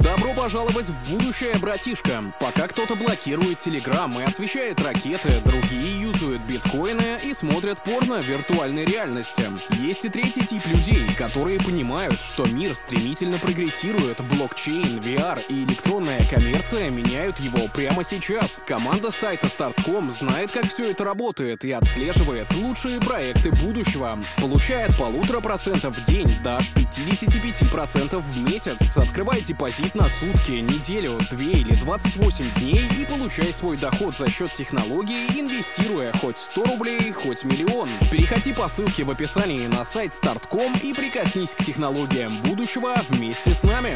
Добро пожаловать в будущее, братишка. Пока кто-то блокирует телеграммы, освещает ракеты, другие юзают биткоины и смотрят порно виртуальной реальности. Есть и третий тип людей, которые понимают, что мир стремительно прогрессирует, блокчейн, VR и электронная коммерция меняют его прямо сейчас. Команда сайта StartCom знает, как все это работает и отслеживает лучшие проекты будущего. Получает 1,5% в день, даже 55% в месяц. Открывайте позиции на сутки, неделю, 2 или 28 дней и получай свой доход за счет технологии, инвестируя хоть 100 рублей, хоть миллион. Переходи по ссылке в описании на сайт StartCom и прикоснись к технологиям будущего вместе с нами.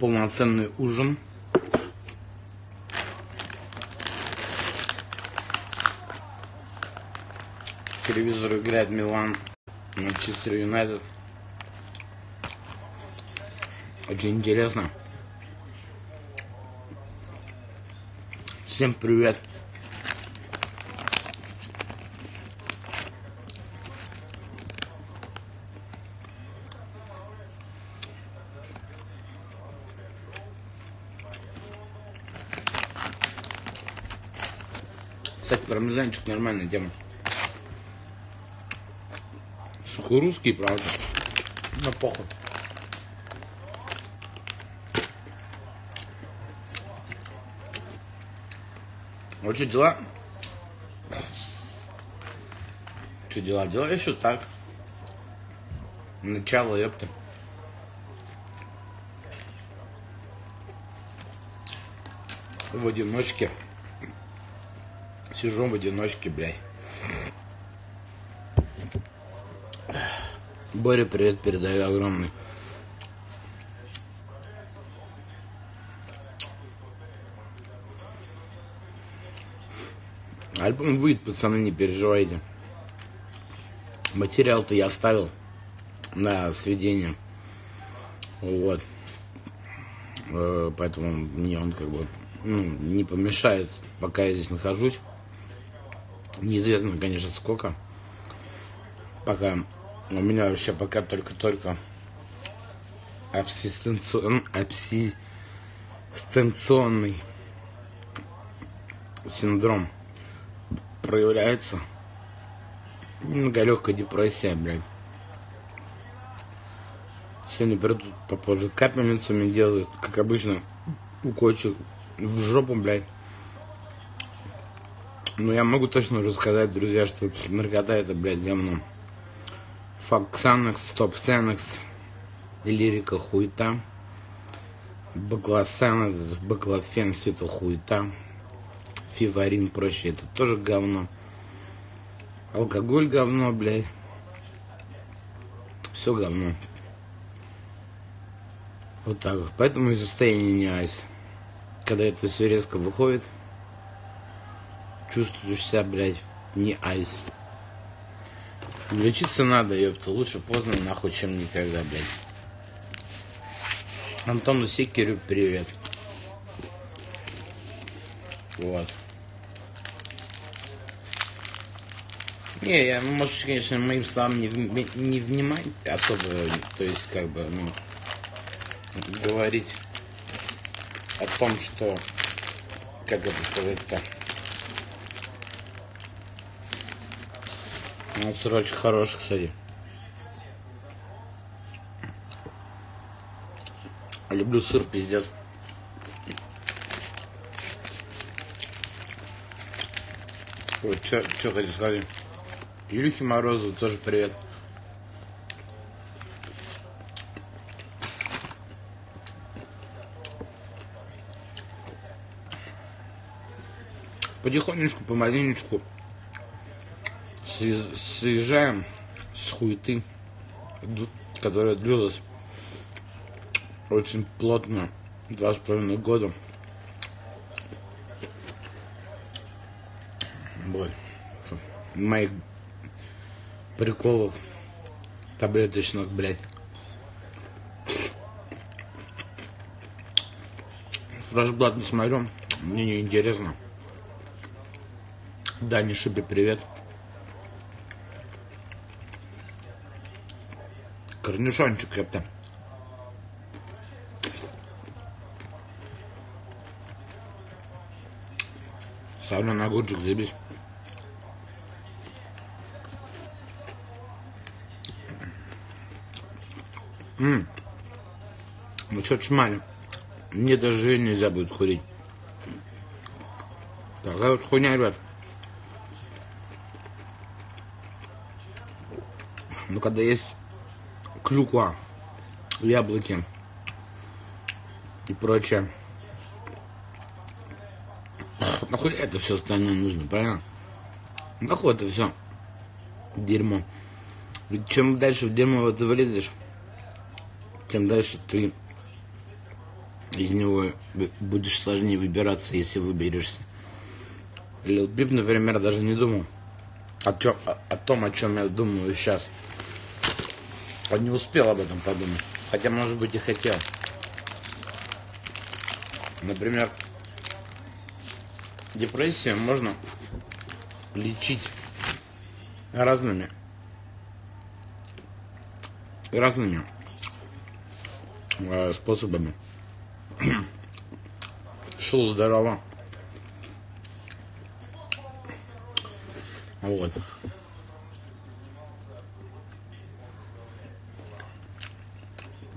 Полноценный ужин. По телевизору играет Милан Манчестер Юнайтед. Очень интересно. Всем привет. Кстати, пармезанчик нормальная тема. Русский, правда, на похуй. Вот что дела? Что дела? Дела еще так. Начало, ёпта. В одиночке. Сижу в одиночке, блядь. Боря, привет, передаю огромный. Альбом выйдет, пацаны, не переживайте. Материал-то я оставил на сведение. Вот. Поэтому мне он как бы не помешает, пока я здесь нахожусь. Неизвестно, конечно, сколько. Пока... У меня вообще пока только-только абсистенционный синдром проявляется. Много легкая депрессия, блядь. Сегодня придут попозже капельницу, мне делают, как обычно, укольчик в жопу, блядь. Но я могу точно уже сказать, друзья, что наркота это, блядь, говно. Фак Ксанакс, Стоп Ксанакс, лирика хуета, бакласан, баклофен, все это хуета, фиварин проще, это тоже говно, алкоголь говно, блядь, все говно. Вот так вот, поэтому и состояние не айс. Когда это все резко выходит, чувствуешь себя, блядь, не айс. Лечиться надо, ёпта, лучше поздно нахуй, чем никогда, блядь. Антону Секерю привет. Вот. Не, я, может, конечно, моим словам не внимать особо, то есть, как бы, ну, говорить о том, что, как это сказать-то. Ну, сырочек хороший, кстати. Люблю сыр, пиздец. Ой, что хотел сказать? Юлюхе Морозову тоже привет. Потихонечку, помаленечку съезжаем с хуеты, которая длилась очень плотно 2,5 года. Боль моих приколов таблеточных, блядь. Флэшблат не смотрю, мне не интересно. Да, не шиби, привет. Корнишончик, ёпта. Сауна на огурчик, заебись. Ну что, чмали. Мне даже нельзя будет курить. Такая вот хуйня, ребят. Ну когда есть клюква, яблоки и прочее. Нахуй это все остальное нужно, правильно? Нахуй это все дерьмо. Ведь чем дальше в дерьмо ты вылезешь, тем дальше ты из него будешь сложнее выбираться, если выберешься. Лил Пип, например, даже не думал о том, о чем я думаю сейчас. Он не успел об этом подумать. Хотя, может быть, и хотел. Например, депрессию можно лечить разными способами. Шел здорово. Вот.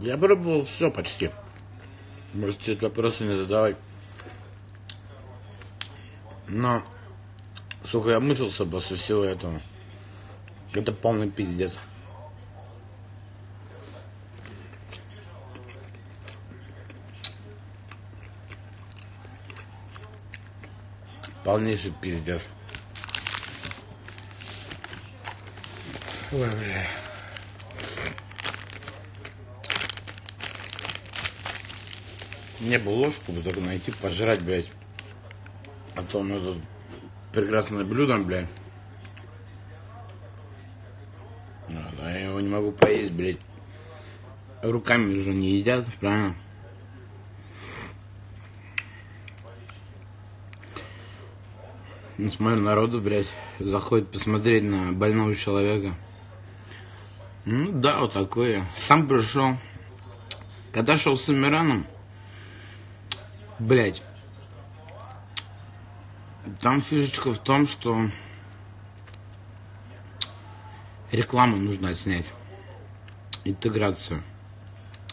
Я пробовал все почти. Можете этот вопрос не задавать. Но, сука, я мучился после всего этого. Это полный пиздец. Полнейший пиздец. Ой, бля. Мне бы ложку бы только найти, пожрать, блядь. А то у меня тут прекрасное блюдо, блядь. А я его не могу поесть, блядь. Руками уже не едят, правильно? Ну, смотрю, народу, блядь, заходит посмотреть на больного человека. Ну да, вот такое. Сам пришел. Когда шел с Амираном, блядь, там фишечка в том, что рекламу нужно отснять, интеграцию,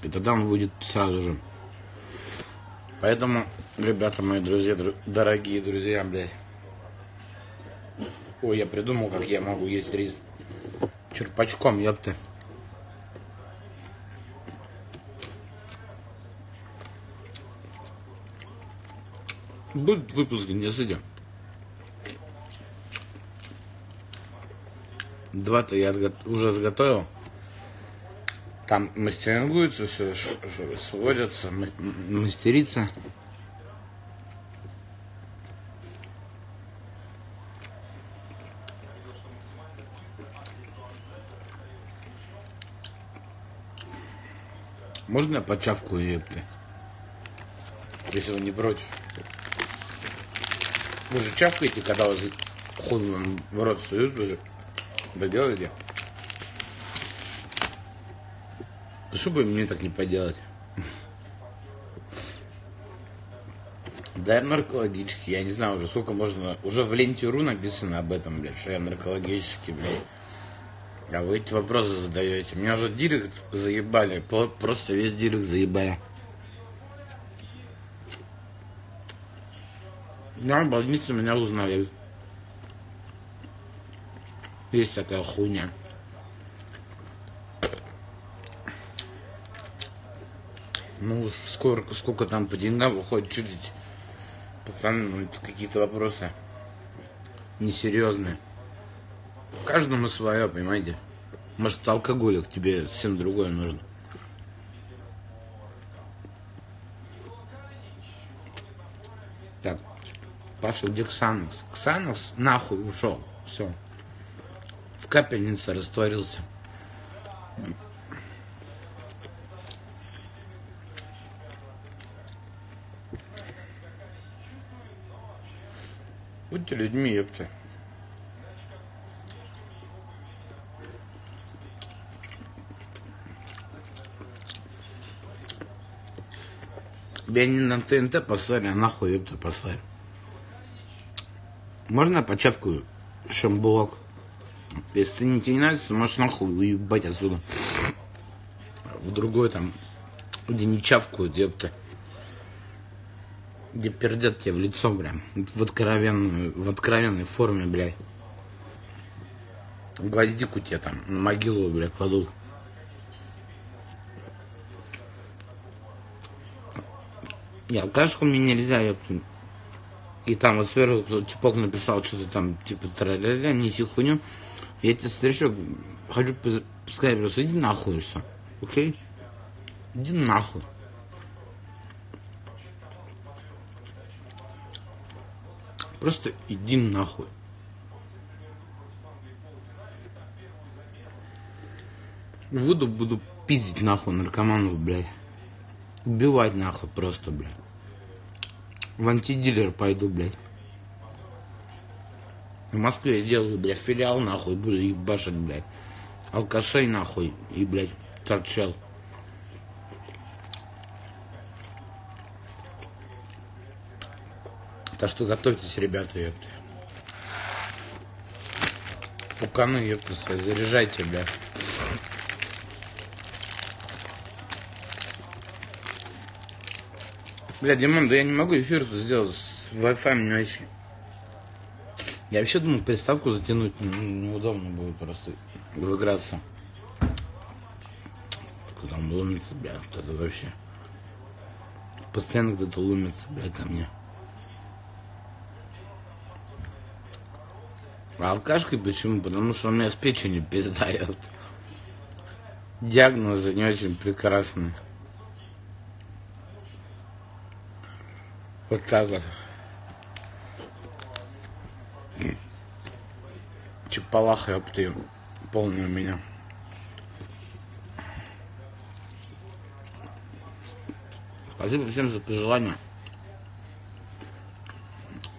и тогда он выйдет сразу же. Поэтому, ребята мои, друзья, дорогие друзья, блядь. Ой, я придумал, как я могу есть рис черпачком, ёпта. Будет выпуск, не сидя. Два-то я уже заготовил. Там мастерингуется все, сводится, мастерится. Можно я почавку, ёпты? Если вы не против. Вы же чавкаете, когда вас хуй в рот суют, вы же это делаете. Что бы мне так не поделать? Да, я наркологический, я не знаю уже, сколько можно... Уже в ленте.ру написано об этом, блядь, что я наркологический, блядь. А вы эти вопросы задаете. Меня уже директ заебали. Просто весь директ заебали. Да, больницы меня узнают. Есть такая хуйня. Ну, сколько там по деньгам выходит чудить. Пацаны, ну, это какие-то вопросы несерьезные. Каждому свое, понимаете? Может, алкоголик, тебе совсем другое нужно. Так, Паша, где Ксанакс? Ксанакс нахуй ушел. Все. В капельнице растворился. Будьте людьми, ёпта. Тебя не на ТНТ поставили, а нахуй это поставили. Можно почавкую шамбулок? Если не тебе не нравится, можешь нахуй уебать отсюда. В другой там, где не чавкают, ёпта. Где пердят тебе в лицо, прям. В откровенной форме, блядь. Гвоздику тебе там, могилу, блядь, кладут. Не, алкашку мне нельзя, ёпта. И там вот сверху типок написал что-то там, типа, тра-ля-ля, неси хуйню. Я тебя встречу, хочу пускай просто иди нахуй все. Окей? Иди нахуй. Просто иди нахуй. Буду пиздить нахуй наркоманов, блядь. Убивать нахуй просто, блядь. В антидилер пойду, блядь. В Москве сделаю, блядь, филиал нахуй, буду ебашить, блядь. Алкашей нахуй и, блядь, торчал. Так что готовьтесь, ребята, ёпты. Пуканы, ёпты, заряжайте, блядь. Бля, Димон, да я не могу эфир сделать, с Wi-Fi не очень. Я вообще думал, приставку затянуть неудобно будет просто выиграться. Куда он ломится, бля, кто-то вообще. Постоянно кто-то ломится, бля, ко мне. А алкашкой почему? Потому что у меня с печенью пиздает. Диагнозы не очень прекрасные. Вот так вот. Чепалаха, ёпты, полная у меня. Спасибо всем за пожелания.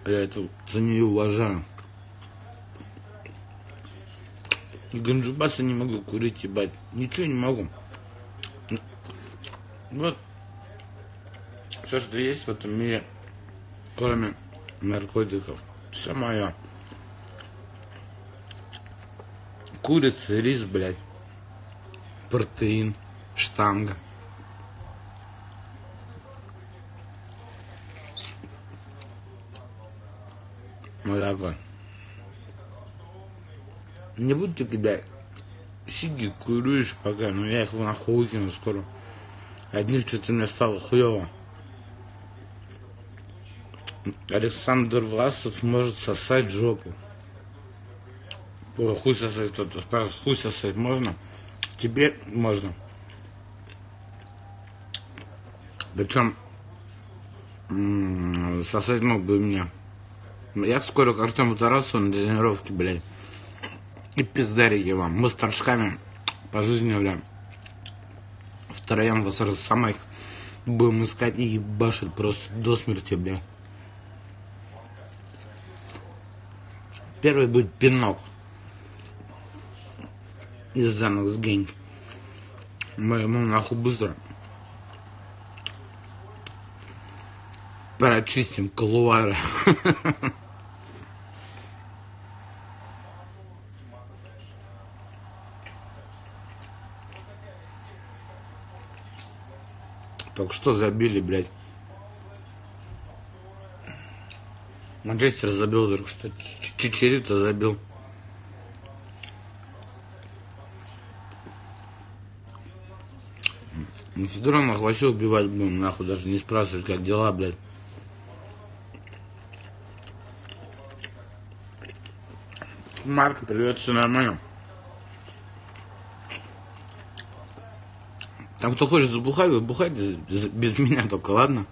Я это ценю и уважаю. И ганджубаса не могу курить, ебать. Ничего не могу. Вот. Все, что есть в этом мире. Кроме наркотиков. Все мое. Курица, рис, блядь. Протеин. Штанга. Вот такой. Не буду ты, блядь, сиги куришь пока, но я их нахуй выкину скоро. Одних что-то мне стало хуево. Александр Власов может сосать жопу. О, хуй сосать кто-то спрашивает, хуй сосать можно? Тебе можно. Причем сосать мог бы и меня. Я скоро к Артему Тарасову на тренировке, блядь. И пиздарить его. Мы с торжками по жизни, бля. Втроем вас раз самых будем искать и ебашить просто до смерти, бля. Первый будет пинок из-за нас гень. Мы ему нахуй быстро прочистим кулуары. Только что забили, блядь. Манчестер забил, только что Чичерита забил. Сидором вообще убивать будем, нахуй, даже не спрашивать, как дела, блядь. Марк, привет, все нормально. Там кто хочет забухать, вы бухайте без меня только, ладно?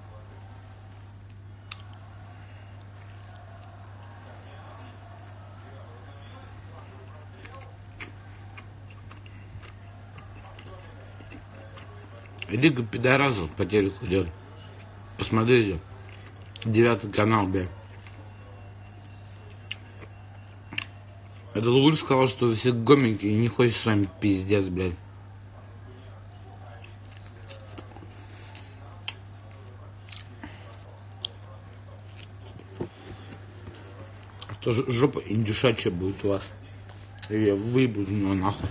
Лига пидорасов по телеку идет. Посмотрите. 9 канал, бля. Это Луль сказал, что вы все гомики и не хочет с вами пиздец, блядь. то жопа индюшачья будет у вас. Я выебу из нее нахуй.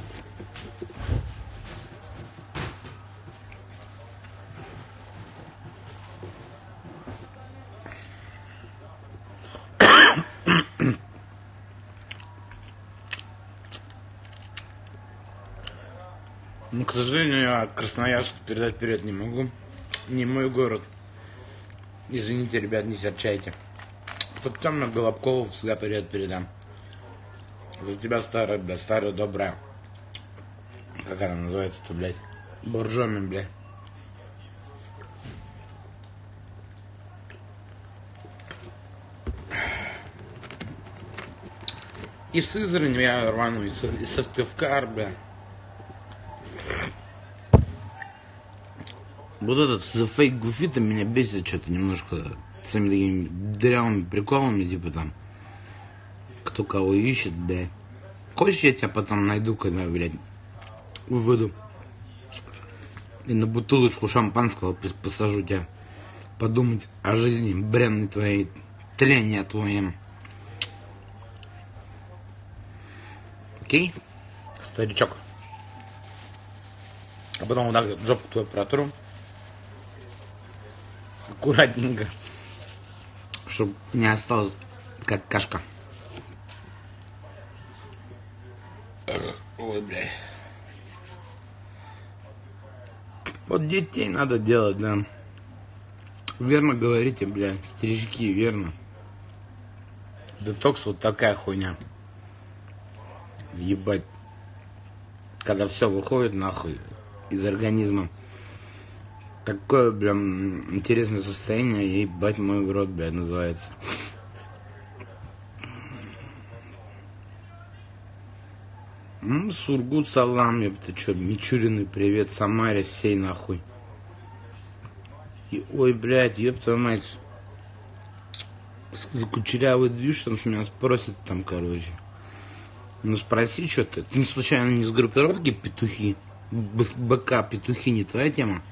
Ну, к сожалению, я Красноярску передать привет не могу. Не мой город. Извините, ребят, не серчайте. Тут темно Голобкову всегда привет передам. За тебя, старая, бля, старая, добрая. Как она называется-то, блядь? Боржоми, блядь. И в Сызрань я рвану, и Сыктывкар, бля. Вот этот за фейк Гуфита меня бесит что-то немножко своими такими дырявыми приколами, типа там кто кого ищет, блядь. Хочешь, я тебя потом найду, когда, блядь, выйду и на бутылочку шампанского посажу тебя подумать о жизни бренной твоей, тлени о твоем. Окей, старичок. А потом вот так вот жопу твою протру. Аккуратненько. Чтобы не осталось как кашка. Ой, бля. Вот детей надо делать, да. Верно говорите, бля, старички, верно. Детокс вот такая хуйня. Ебать. Когда все выходит нахуй из организма. Такое, прям, интересное состояние, ебать мой в рот, блядь, называется. Сургут, салам, ебта, чё, Мичурины, привет, Самаре, всей нахуй. И, ой, блядь, ебта мать, за кучерявый движ там с меня спросит там, короче. Ну спроси, что ты, не случайно не с группировки петухи? БК петухи не твоя тема?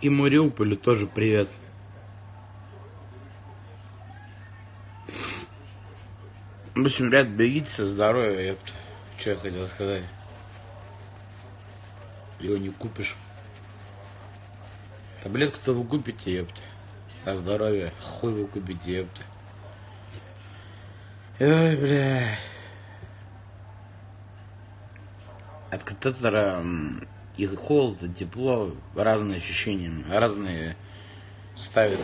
И Мариуполю тоже привет. В общем, ребят, берегите со здоровья, ёпта. Что я хотел сказать? Его не купишь. Таблетку-то вы купите, ёпта. А здоровье хуй вы купите, ёпта. Ой, бля. От катетера и холод, и тепло, разные ощущения, разные ставят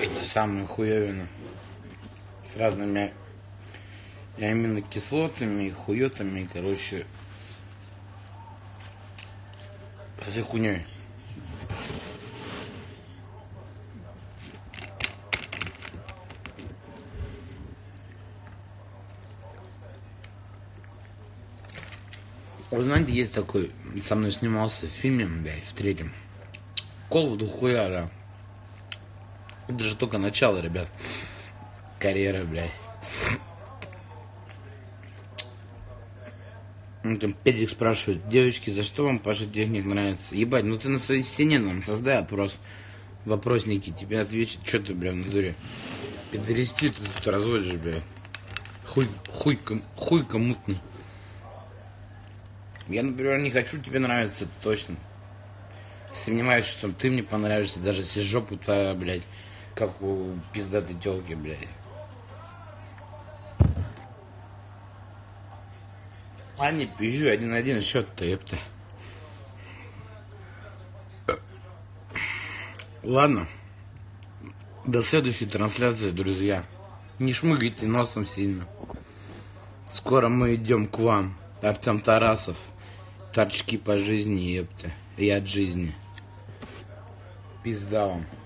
эти самые хуевины с разными аминокислотами и хуетами, и, короче, со всей хуйней. Вы знаете, есть такой, со мной снимался в фильме, блядь, в третьем. Колу дохуя, да. Это же только начало, ребят. Карьера, блядь. Ну, там Педик спрашивает, девочки, за что вам Паша Техник нравится? Ебать, ну ты на своей стене нам создай опрос. Вопросники, тебе отвечат, что ты, блядь, на дуре. Пидорести ты тут разводишь, блядь. Хуйка мутный. Я, например, не хочу тебе нравиться, это точно. Сомневаюсь, что ты мне понравишься, даже если жопу-то, блядь, как у пиздатой тёлки, блядь. А не пизжу, 1-1 счёт-то, ёпта. Ладно. До следующей трансляции, друзья. Не шмыгайте носом сильно. Скоро мы идем к вам. Артем Тарасов. Торчки по жизни, епта, и от жизни. Пизда вам.